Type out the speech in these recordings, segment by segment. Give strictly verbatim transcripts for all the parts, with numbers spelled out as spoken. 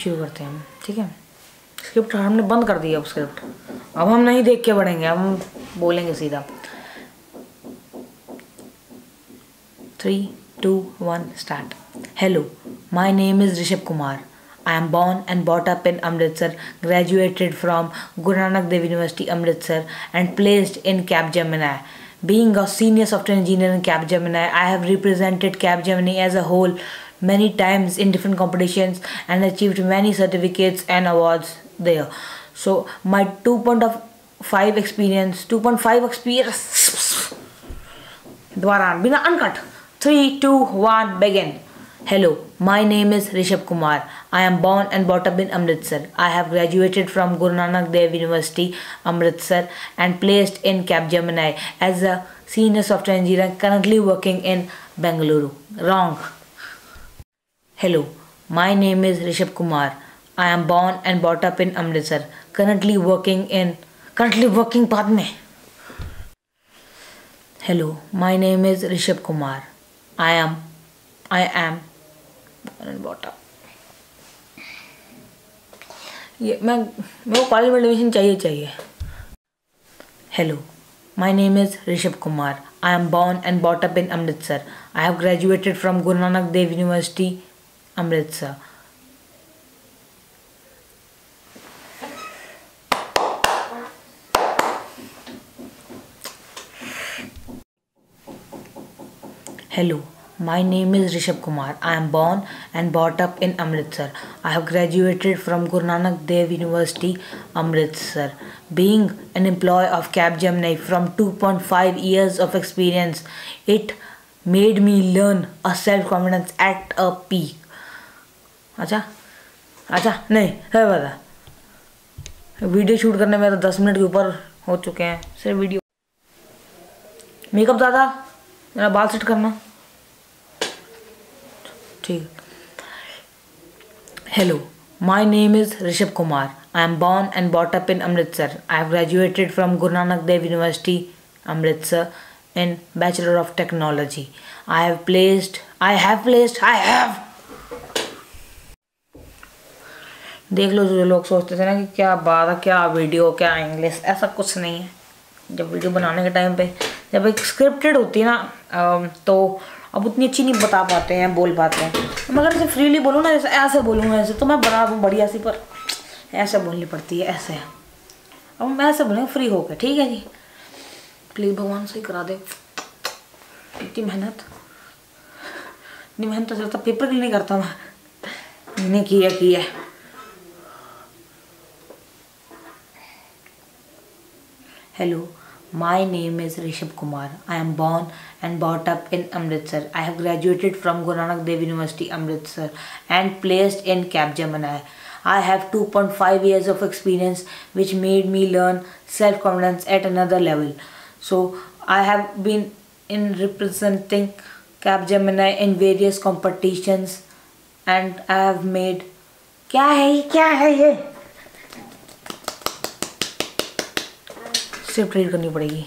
शुरू करते हैं हम, ठीक है। स्क्रिप्ट हमने बंद कर दिया, अब स्क्रिप्ट अब हम नहीं देख के बढ़ेंगे, हम बोलेंगे सीधा। Three two one start. Hello, my name is Rishabh Kumar. I am born and brought up in Amritsar, graduated from Guru Nanak Dev University, Amritsar, and placed in Capgemini. Being a senior software engineer in Capgemini, I have represented Capgemini as a whole many times in different competitions and achieved many certificates and awards there. So my two point five experience, two point five experience, Dwaran, bina uncut. Three, two, one, begin. Hello, my name is Rishabh Kumar. I am born and brought up in Amritsar. I have graduated from Guru Nanak Dev University, Amritsar, and placed in Capgemini as a senior software engineer, currently working in Bengaluru. Wrong. Hello, my name is Rishabh Kumar. I am born and brought up in Amritsar. Currently working in currently working बाद में. Hello, my name is Rishabh Kumar. I am I am and brought up. ये मैं मेरे को college में admission चाहिए चाहिए hello, my name is Rishabh Kumar. I am born and bot up in Amritsar. I have graduated from Guru Nanak Dev University, Amritsar. Hello, my name is Rishabh Kumar. I am born and brought up in Amritsar. I have graduated from Guru Nanak Dev University, Amritsar. Being an employee of Capgemini from two point five years of experience, it made me learn a self-confidence at a peak. अच्छा अच्छा नहीं है बता, video shoot करने में तो दस minute के ऊपर हो चुके हैं सिर्फ वीडियो। मेकअप दादा, मेरा बाल सेट करना, ठीक। Hello, my name is Rishabh Kumar. I am born and brought up in Amritsar. I have graduated from Guru Nanak Dev University, Amritsar, in Bachelor of Technology. I have placed. I have placed. I have. देख लो, जो लोग सोचते थे ना कि क्या बात है, क्या वीडियो, क्या इंग्लिश, ऐसा कुछ नहीं है। जब वीडियो बनाने के टाइम पे, जब एक स्क्रिप्टेड होती है ना, तो अब उतनी अच्छी नहीं बता पाते हैं, बोल पाते हैं। मगर जैसे फ्रीली बोलूँ ना, जैसे ऐसे बोलूँगा ऐसे तो मैं बना दूँ बढ़िया सी, पर ऐसे बोलनी पड़ती है, ऐसे। अब हम ऐसे बोलेंगे फ्री होकर, ठीक है जी। प्लीज़ भगवान सही करा दे, इतनी मेहनत इतनी मेहनत तो चलता पेपर के लिए नहीं करता मैं, मैंने किया किया hello, my name is Rishabh Kumar. I am born and brought up in Amritsar. I have graduated from Guru Nanak Dev University, Amritsar, and placed in Capgemini. I have two point five years of experience, which made me learn self-confidence at another level. So I have been in representing Capgemini in various competitions, and I have made. क्या है ये? क्या है ये? सिर्फ read करनी पड़ेगी।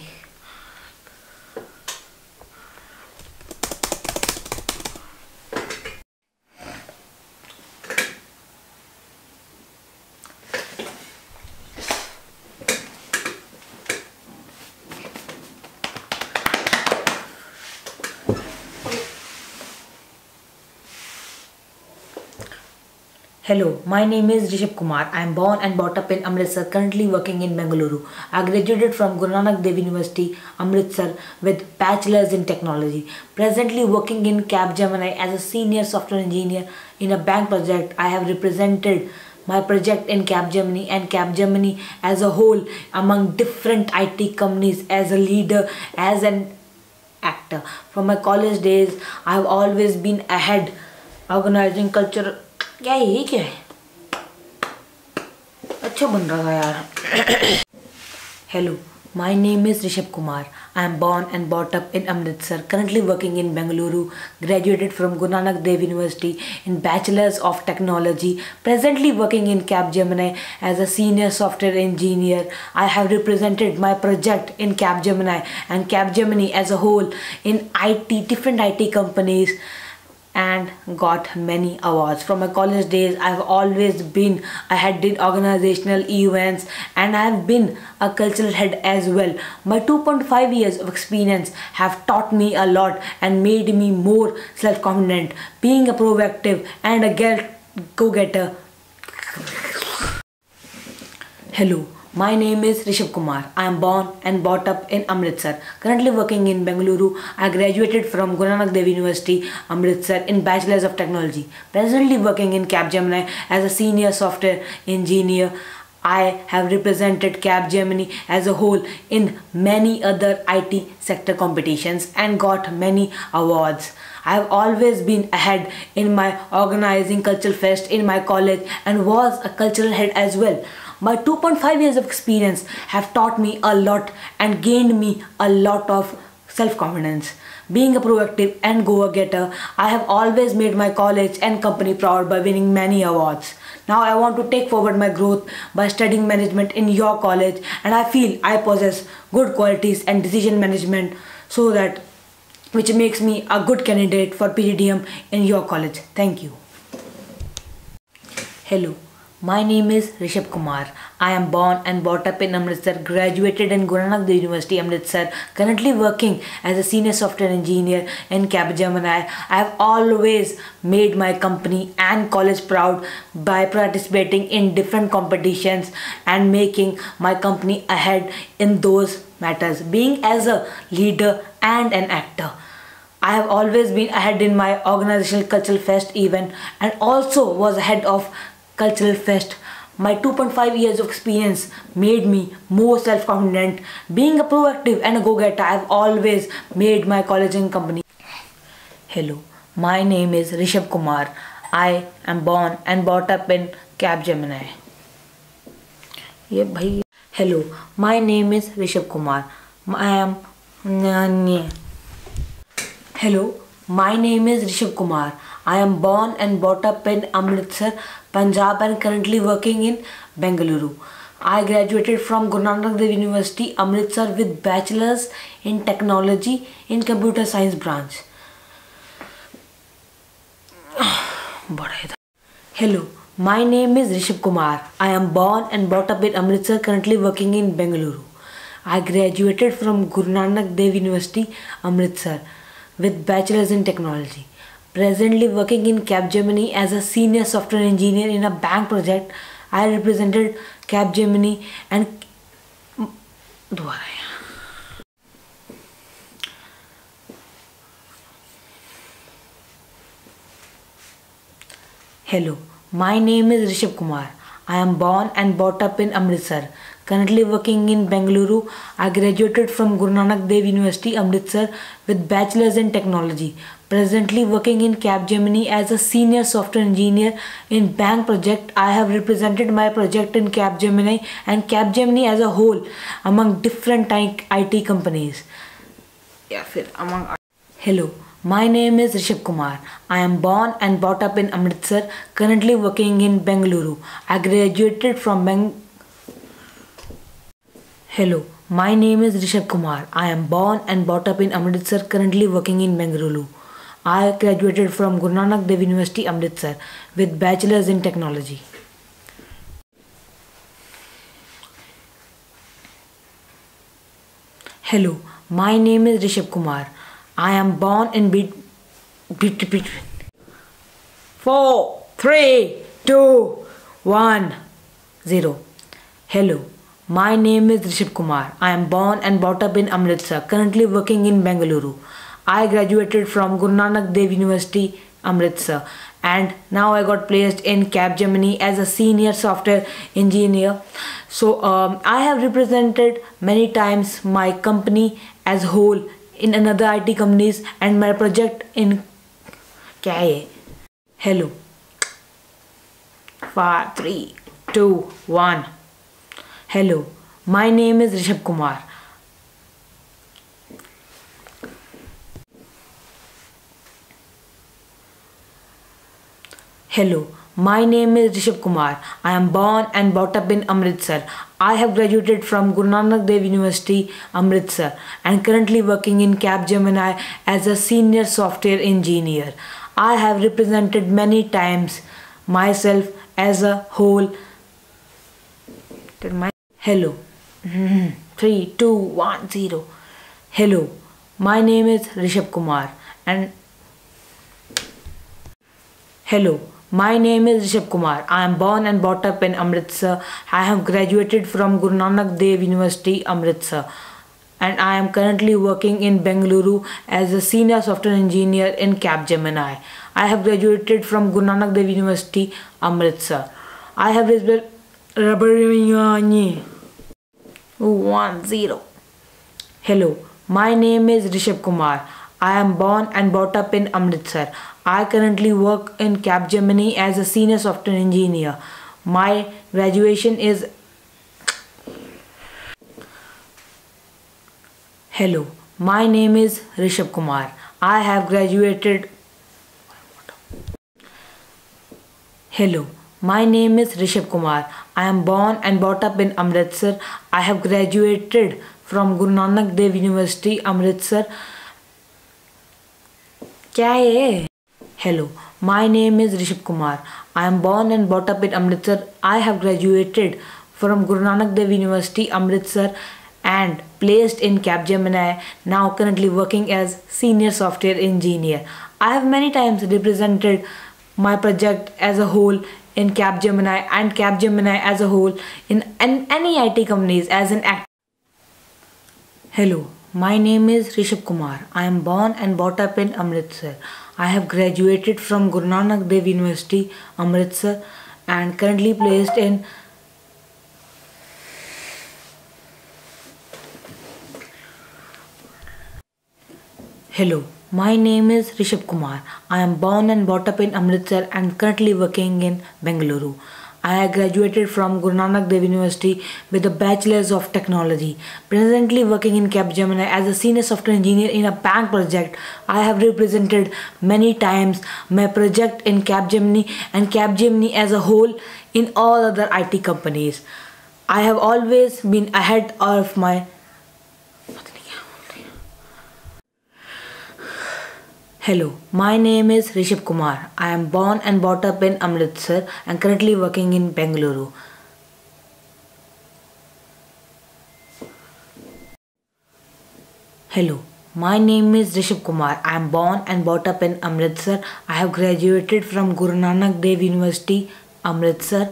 Hello, my name is Rishabh Kumar. I am born and brought up in Amritsar, currently working in Bengaluru. I graduated from Guru Nanak Dev University, Amritsar, with bachelor's in technology. Presently working in Capgemini as a senior software engineer in a bank project. I have represented my project in Capgemini and Capgemini as a whole among different I T companies as a leader, as an actor. From my college days, I have always been ahead, organizing cultural. क्या ये क्या है? अच्छा बन रहा है यार। Hello, my name is Rishabh Kumar. I am born and bot up in Amritsar, currently working in Bengaluru, graduated from Guru Nanak Dev University in bachelors of technology, presently working in Capgemini as a senior software engineer. I have represented my project in Capgemini and Capgemini as a whole in I T, different I T companies and got many awards. From my college days, I've always been, I had did organizational events and I've been a cultural head as well. My two point five years of experience have taught me a lot and made me more self-confident, being a proactive and a go-getter. Hello. My name is Rishabh Kumar. I am born and brought up in Amritsar. Currently working in Bengaluru. I graduated from Guru Nanak Dev University, Amritsar in Bachelors of Technology. Presently working in Capgemini as a senior software engineer. I have represented Capgemini as a whole in many other I T sector competitions and got many awards. I have always been ahead in my organizing cultural fest in my college and was a cultural head as well. My two point five years of experience have taught me a lot and gained me a lot of self-confidence. Being a proactive and go-getter, I have always made my college and company proud by winning many awards. Now I want to take forward my growth by studying management in your college, and I feel I possess good qualities and decision management, so that which makes me a good candidate for P G D M in your college. Thank you. Hello. My name is Rishabh Kumar. I am born and brought up in Amritsar, graduated in Guru Nanak Dev University, Amritsar, currently working as a senior software engineer in Capgemini. I have always made my company and college proud by participating in different competitions and making my company ahead in those matters, being as a leader and an actor. I have always been ahead in my organizational cultural fest event and also was ahead of cultural fest. My two point five years of experience made me more self-confident. Being a proactive and a go-getter, I have always made my college and company. Hello, my name is Rishabh Kumar. I am born and brought up in Capgemini. Yeah, bhai. Hello, my name is Rishabh Kumar. I am... Hello, my name is Rishabh Kumar. I am born and brought up in Amritsar, Punjab, and currently working in Bengaluru. I graduated from Guru Nanak Dev University, Amritsar with Bachelors in Technology in Computer Science branch. Hello, my name is Rishabh Kumar. I am born and brought up in Amritsar, currently working in Bengaluru. I graduated from Guru Nanak Dev University, Amritsar with Bachelors in Technology. Presently working in Capgemini as a senior software engineer in a bank project. I represented Capgemini and... Hello, my name is Rishabh Kumar. I am born and brought up in Amritsar. Currently working in Bengaluru. I graduated from Guru Nanak Dev University, Amritsar with Bachelors in Technology. Presently working in Capgemini as a senior software engineer in bank project. I have represented my project in Capgemini and Capgemini as a whole among different I T companies. Yeah, among. Hello. My name is Rishabh Kumar. I am born and brought up in Amritsar, currently working in Bengaluru. I graduated from Bang... Hello, my name is Rishabh Kumar. I am born and brought up in Amritsar, currently working in Bengaluru. I graduated from Guru Nanak Dev University, Amritsar with Bachelors in Technology. Hello, my name is Rishabh Kumar. I am born in bit bit bit four three two one zero. Hello, my name is Rishabh Kumar. I am born and brought up in Amritsar, currently working in Bengaluru. I graduated from Guru Nanak Dev University, Amritsar, and now I got placed in Capgemini as a senior software engineer. So um, I have represented many times my company as whole in another I T companies and my project in... Kya hai? Hello. five, three, two, one. Hello. My name is Rishabh Kumar. Hello. My name is Rishabh Kumar. I am born and brought up in Amritsar. I have graduated from Guru Nanak Dev University, Amritsar, and currently working in Capgemini as a senior software engineer. I have represented many times myself as a whole. Hello. Three, two, one, zero. Hello. My name is Rishabh Kumar and Hello. My name is Rishabh Kumar. I am born and brought up in Amritsar. I have graduated from Guru Nanak Dev University, Amritsar. And I am currently working in Bengaluru as a senior software engineer in Capgemini. I have graduated from Guru Nanak Dev University, Amritsar. I have one zero. Hello. My name is Rishabh Kumar. I am born and brought up in Amritsar. I currently work in Capgemini as a senior software engineer. My graduation is... Hello, my name is Rishabh Kumar. I have graduated... Hello, my name is Rishabh Kumar. I am born and brought up in Amritsar. I have graduated from Guru Nanak Dev University, Amritsar. क्या है? Hello, my name is Rishabh Kumar. I am born and brought up in Amritsar. I have graduated from Guru Nanak Dev University, Amritsar and placed in Capgemini, now currently working as senior software engineer. I have many times represented my project as a whole in Capgemini and Capgemini as a whole in any I T companies as an actor. Hello. My name is Rishabh Kumar. I am born and brought up in Amritsar. I have graduated from Guru Nanak Dev University, Amritsar and currently placed in Hello, my name is Rishabh Kumar. I am born and brought up in Amritsar and currently working in Bengaluru. I graduated from Guru Nanak Dev University with a Bachelor's of Technology. Presently working in Capgemini as a senior software engineer in a bank project. I have represented many times my project in Capgemini and Capgemini as a whole in all other I T companies. I have always been ahead of my... Hello, my name is Rishabh Kumar. I am born and brought up in Amritsar and currently working in Bengaluru. Hello, my name is Rishabh Kumar. I am born and brought up in Amritsar. I have graduated from Guru Nanak Dev University, Amritsar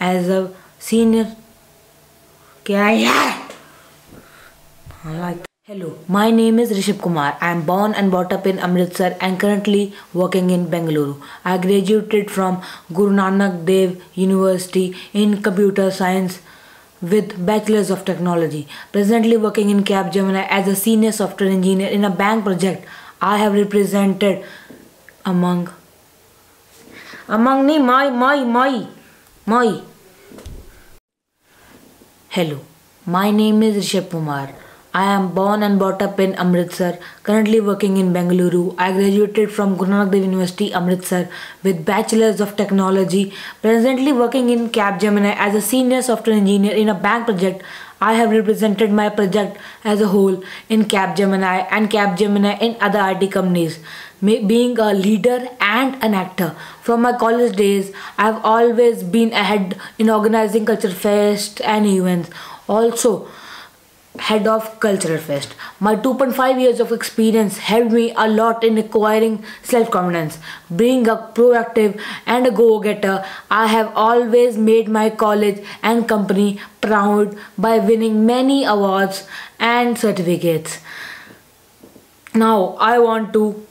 as a senior... I like Hello, my name is Rishabh Kumar. I am born and brought up in Amritsar and currently working in Bengaluru. I graduated from Guru Nanak Dev University in Computer Science with Bachelor's of Technology. Presently working in Capgemini as a senior software engineer in a bank project. I have represented among... Among me, my, my, my, my. Hello, my name is Rishabh Kumar. I am born and brought up in Amritsar, currently working in Bengaluru. I graduated from Guru Nanak Dev University, Amritsar with Bachelor's of Technology. Presently working in Capgemini as a senior software engineer in a bank project. I have represented my project as a whole in Capgemini and Capgemini in other I T companies. Being a leader and an actor. From my college days, I have always been ahead in organizing culture fest and events. Also, head of Cultural Fest. My two point five years of experience helped me a lot in acquiring self-confidence. Being a proactive and a go-getter, I have always made my college and company proud by winning many awards and certificates. Now I want to...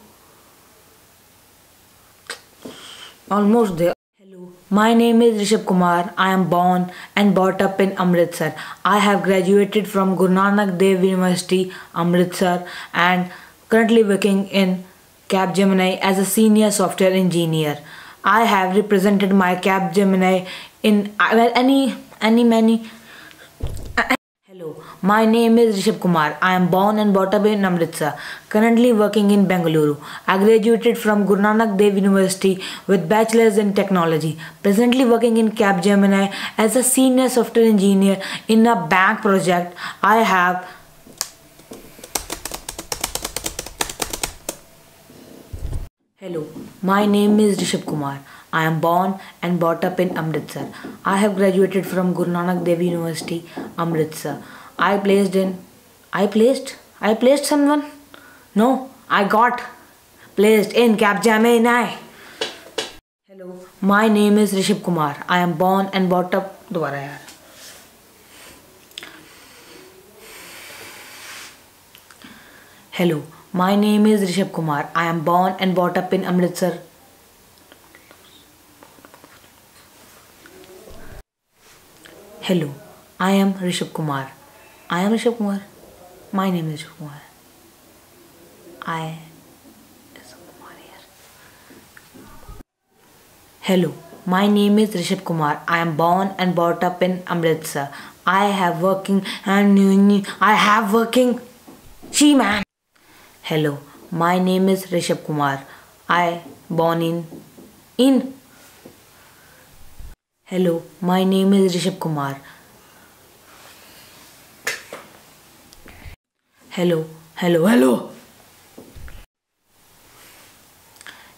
Almost there. My name is Rishabh Kumar. I am born and brought up in Amritsar. I have graduated from Guru Nanak Dev University, Amritsar and currently working in Capgemini as a senior software engineer. I have represented my Capgemini in any, any, many... Hello, my name is Rishabh Kumar. I am born and brought up in Amritsar, currently working in Bengaluru. I graduated from Guru Nanak Dev University with Bachelor's in Technology. Presently working in Capgemini as a senior software engineer in a bank project. I have... Hello, my name is Rishabh Kumar. I am born and brought up in Amritsar. I have graduated from Guru Nanak Dev University, Amritsar. I placed in, I placed, I placed someone? No, I got placed in Capgemini. Hello, my name is Rishabh Kumar. I am born and brought up, दोबारा यार. Hello. My name is Rishabh Kumar. I am born and brought up in Amritsar. Hello, I am Rishabh Kumar. I am Rishabh Kumar. My name is Rishabh Kumar. I Rishabh Kumar here. Hello, my name is Rishabh Kumar. I am born and brought up in Amritsar. I have working and I have working. She man. Hello, my name is Rishabh Kumar. I born in in. Hello, my name is Rishabh Kumar. Hello, hello, hello.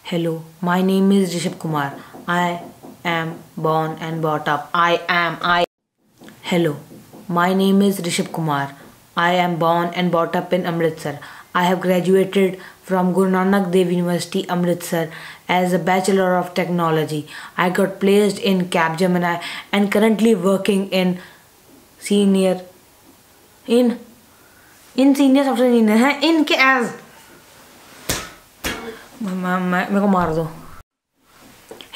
Hello, my name is Rishabh Kumar. I am born and brought up. I am I. Hello, my name is Rishabh Kumar. I am born and brought up in Amritsar. I have graduated from Guru Nanak Dev University, Amritsar as a Bachelor of Technology. I got placed in Capgemini and currently working in senior in in senior software engineer है इनके as मेरे को मार दो.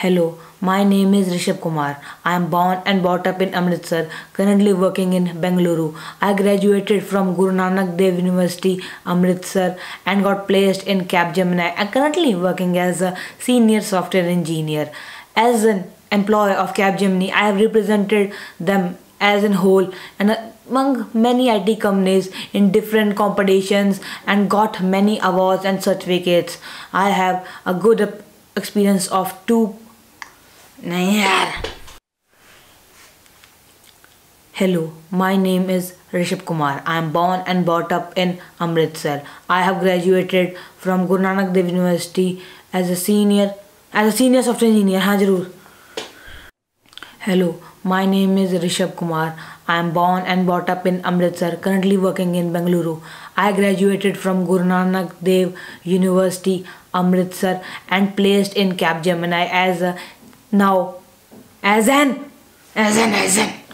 Hello, my name is Rishabh Kumar. I am born and brought up in Amritsar, currently working in Bengaluru. I graduated from Guru Nanak Dev University, Amritsar and got placed in Capgemini. I am currently working as a senior software engineer. As an employee of Capgemini, I have represented them as a whole and among many I T companies in different competitions and got many awards and certificates. I have a good experience of two नहीं यार. Hello, my name is Rishabh Kumar. I am born and brought up in Amritsar. I have graduated from Guru Nanak Dev University as a senior as a senior software engineer. हाँ जरूर. Hello, my name is Rishabh Kumar. I am born and brought up in Amritsar. Currently working in Bengaluru. I graduated from Guru Nanak Dev University, Amritsar, and placed in Capgemini as a Now, as an, as an, as an.